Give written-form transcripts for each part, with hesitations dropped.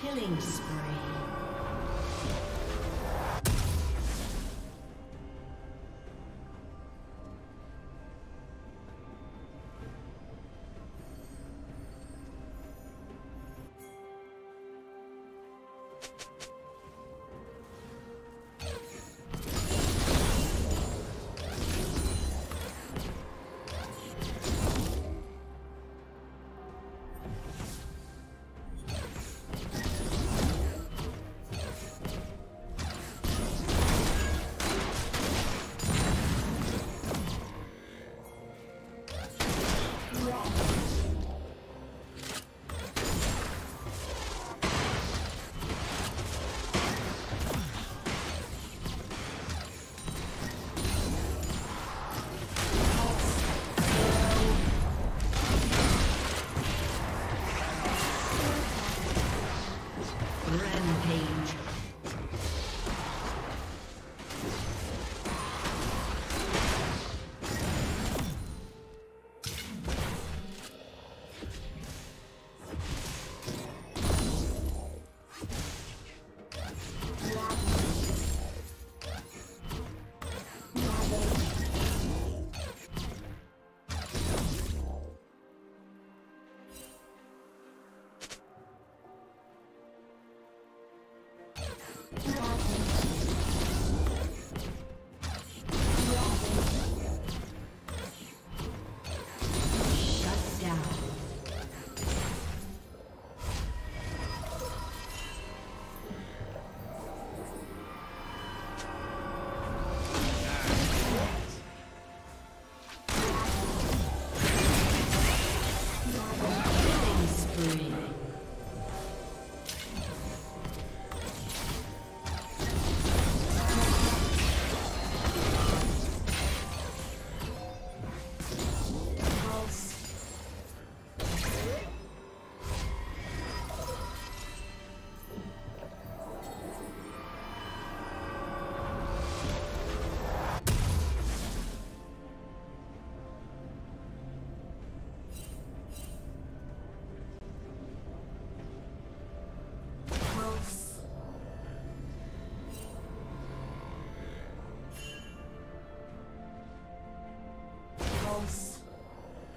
Killing spree.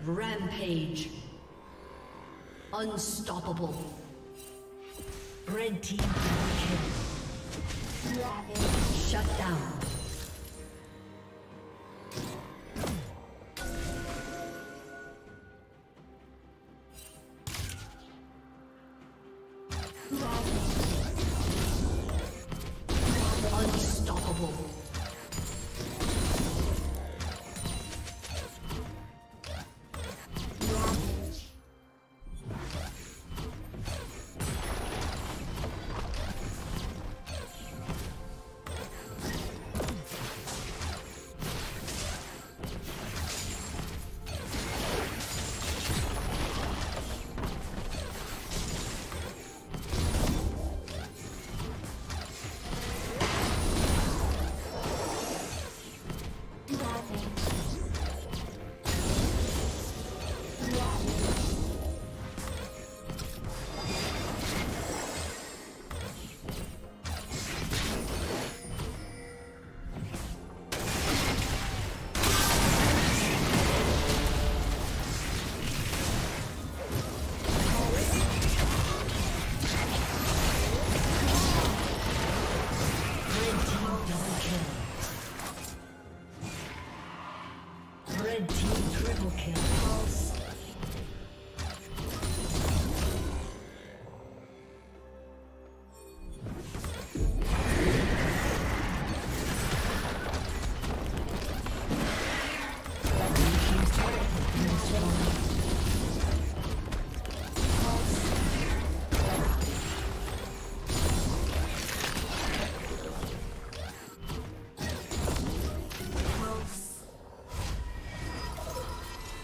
Rampage. Unstoppable. Red team kill. Ravage. Shut down.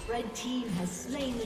Red team has slain the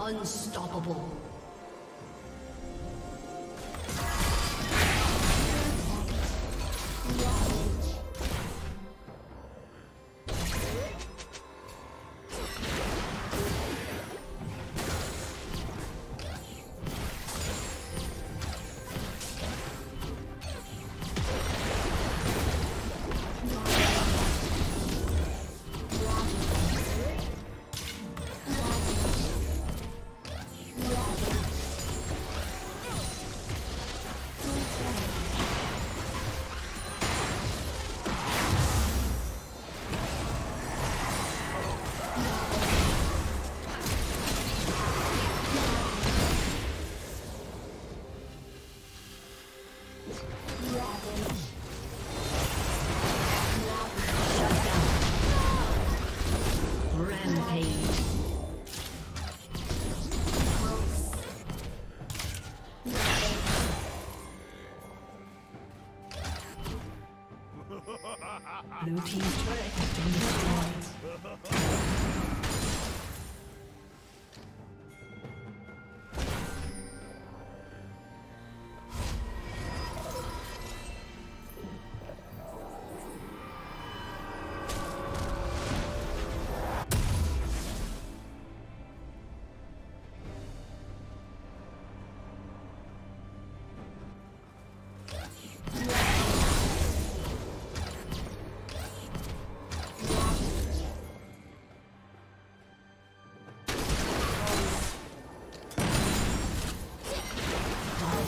Unstoppable. Blue team's turret has been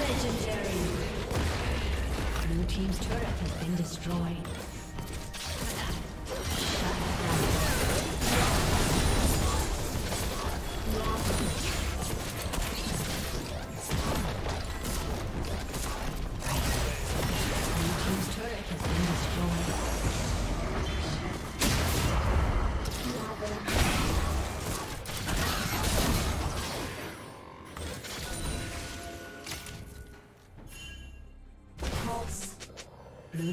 Legendary. Blue team's turret has been destroyed. Blue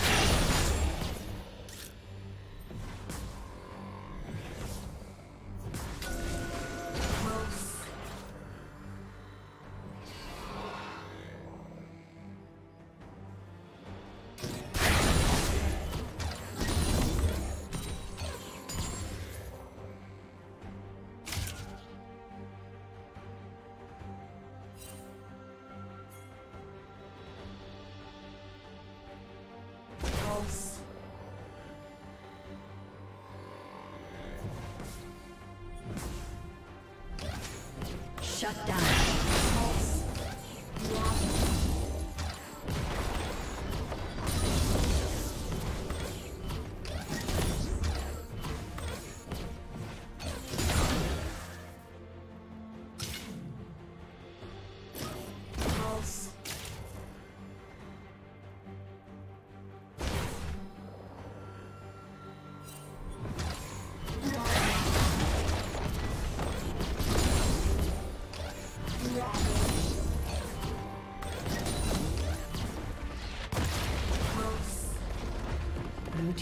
Shut down.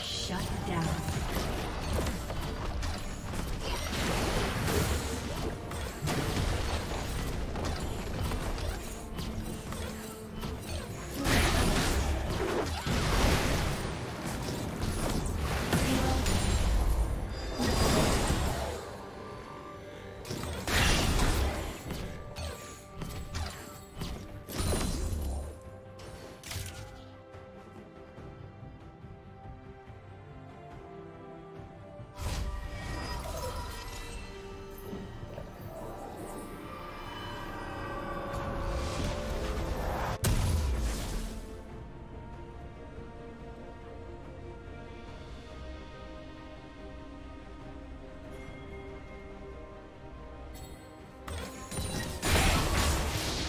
Shut down.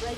The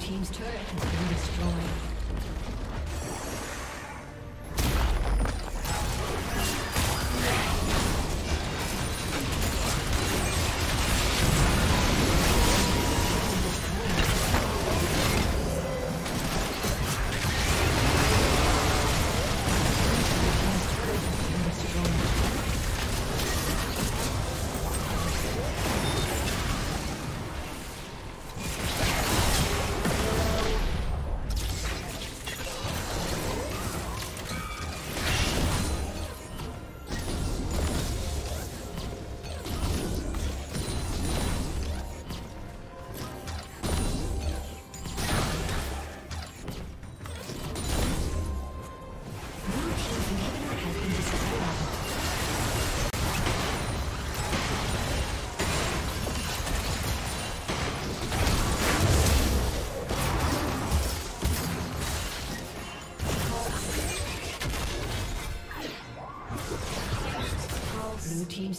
Team's turret has been destroyed. Blue team's